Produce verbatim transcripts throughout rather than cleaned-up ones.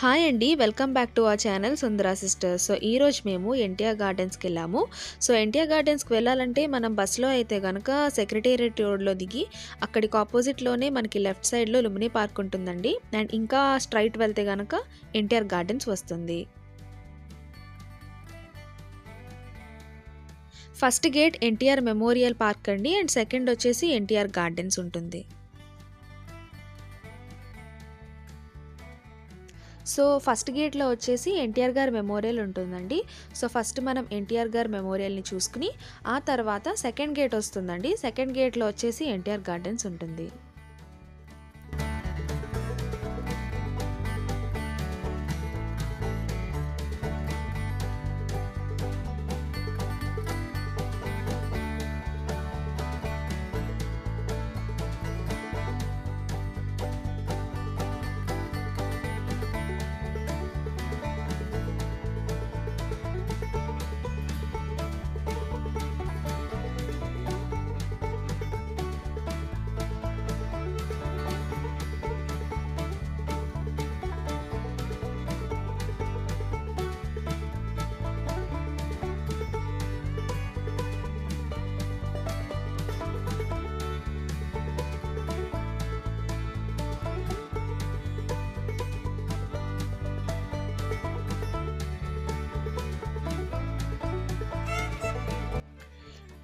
हाय अंडी welcome back to our channel Sundara sisters. So ई रोज मेमू एनटीआर गार्डन्स की वेल्लामु। सो एनटीआर गार्डन्स की वेल्लालंटे मनम बस लो अयिते गनुक सेक्रटरिएट रोड लो दिगी अक्कडिकी आपोजिट लोने मनकी लेफ्ट साइड लो लुंबिनी पार्क उंटुंदंडी अंड इंका स्ट्रैट वेल्ते गनुक एनटीआर गार्डन्स वस्तुंदी। First gate NTR memorial park अंडी अंड सेकंड वच्चेसी एनटीआर गार्डन्स उंटुंदी। सो फस्ट गेट लो वच्चेसी एनटीआर गार मेमोरियल उंटुंदंडी। सो फस्ट मनम एनटीआर गार मेमोरियल नी चूसुकुनी आ तर्वाता सेकंड गेट वस्तुंदंडी। सेकंड गेट लो वच्चेसी एनटीआर गार्डन्स उंटुंदी।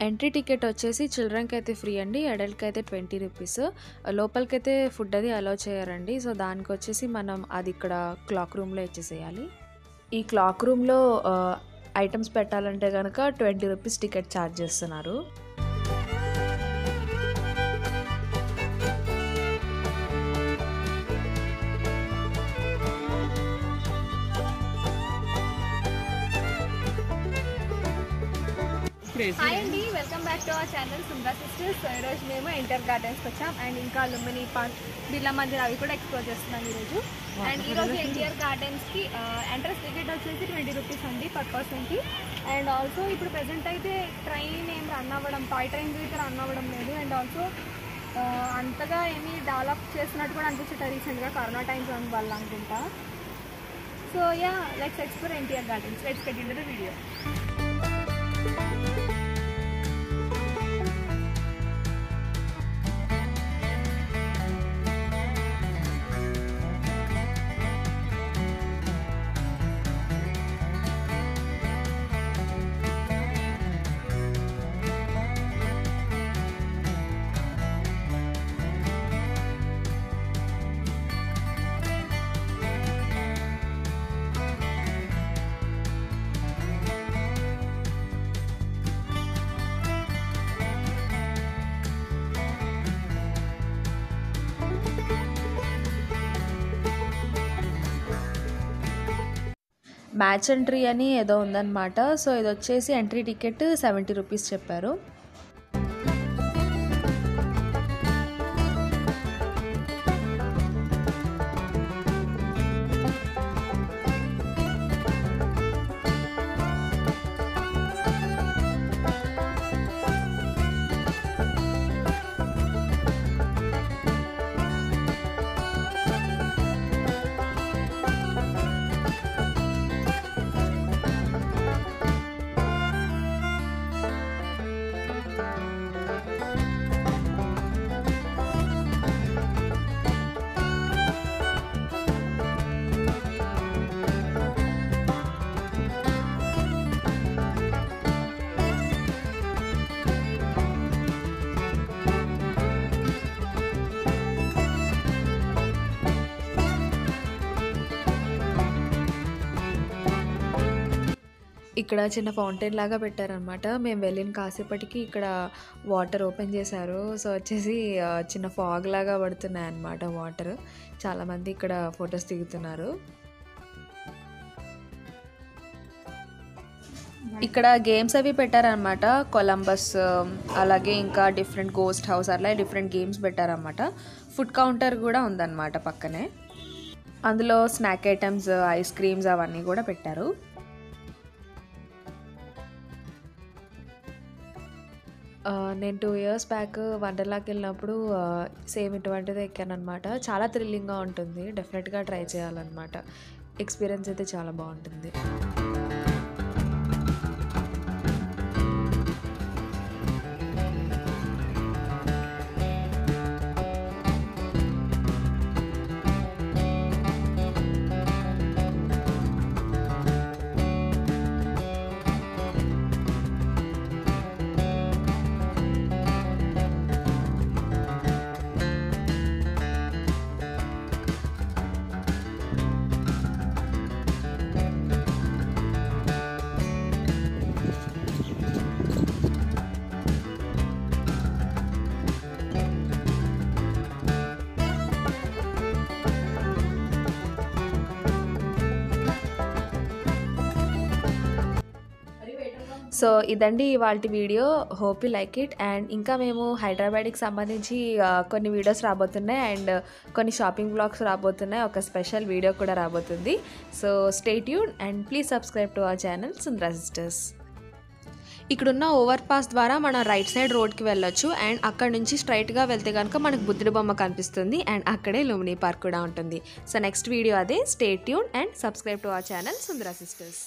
ఎంట్రీ టికెట్ వచ్చేసి చిల్డ్రన్ కి అయితే ఫ్రీ అండి, అడల్ట్ కి అయితే ట్వంటీ రూపీస్. లోపలికి అయితే ఫుడ్ అది అలౌ చేయరండి. సో దానికి వచ్చేసి మనం అది ఇక్కడ క్లాక్ రూమ్ లో ఇచ్చేసేయాలి. ఈ క్లాక్ రూమ్ లో ఐటమ్స్ పెట్టాలంటే గనక ట్వంటీ రూపీస్ టికెట్ ఛార్జ్ చేస్తున్నారు. हाय अंडी welcome back to our channel Sundara sisters. So रोज मेम एनटीआर गार्डन्स को वच्चाम अंड इंका लुंबिनी पार्क बिर्ला मंदिर अभी एक्सप्लोर चेस्तुन्नाम ई रोजु। अंड ई रोजु एनटीआर गार्डन्स की एंट्रेंस टिकेट वच्चेसी ट्वेंटी रूपीस अंडी पर पर्सन की. अंड आल्सो इप्पुडु प्रेजेंट अयिते ट्रैन एम रन अव्वडम पाई ट्रैन गुरिंचि रन अव्वडम लेदु. अंड आल्सो अंतगा एमी डेवलप चेसिनट्टु कूडा अनिपिंचट रीसेंट गा करोना टाइम जोन वल्ल अनुकुंटा. So ya let's explore NTR gardens. Let's get into the video. Match entry అని ఏదో ఉందన్నమాట. సో ఇది వచ్చేసి ఎంట్రీ టికెట్ సెవెంటీ రూపీస్ చెప్పారు. ఇక్కడ చిన్న ఫౌంటైన్ లాగా పెట్టారనమాట. మేము వెళ్ళిన కాసేపటికి ఇక్కడ వాటర్ ఓపెన్ చేశారు. సో వచ్చేసి చిన్న ఫాగ్ లాగా పడుతున్నాయి అన్నమాట వాటర్. చాలామంది ఇక్కడ ఫొటోస్ దిగుతున్నారు. ఇక్కడ గేమ్స్ అవి పెట్టారనమాట. కొలంబస్ అలాగే ఇంకా డిఫరెంట్ గోస్ట్ హౌస్ అలా డిఫరెంట్ గేమ్స్ పెట్టారనమాట. ఫుడ్ కౌంటర్ కూడా ఉందన్నమాట పక్కనే. అందులో స్నాక్ ఐటమ్స్ ఐస్ క్రీమ్స్ అవన్నీ కూడా పెట్టారు. నేను టూ ఇయర్స్ బ్యాక్ వండర్లాకి వెళ్ళినప్పుడు సేమ్ ఇటువంటిది ఎక్కాను అనమాట. చాలా థ్రిల్లింగ్గా ఉంటుంది. డెఫినెట్గా ట్రై చేయాలన్నమాట. ఎక్స్‌పీరియన్స్ అయితే చాలా బాగుంటుంది. సో ఇదండి ఇవాల్టి video. Hope you like it. And ఇంకా మేము హైదరాబాద్కి సంబంధించి కొన్ని వీడియోస్ రాబోతున్నాయి అండ్ కొన్ని షాపింగ్ బ్లాగ్స్ రాబోతున్నాయి. ఒక స్పెషల్ వీడియో కూడా రాబోతుంది. So stay tune and please subscribe to our channel Sundara sisters. ఇక్కడున్న ఓవర్ పాస్ ద్వారా మనం రైట్ సైడ్ రోడ్కి వెళ్ళొచ్చు అండ్ అక్కడ నుంచి స్ట్రైట్గా వెళ్తే కనుక మనకు బుద్ధుడి బొమ్మ కనిపిస్తుంది అండ్ అక్కడే లుంబిని పార్క్ కూడా ఉంటుంది. సో నెక్స్ట్ వీడియో అదే. Stay tune and subscribe to our channel Sundara sisters.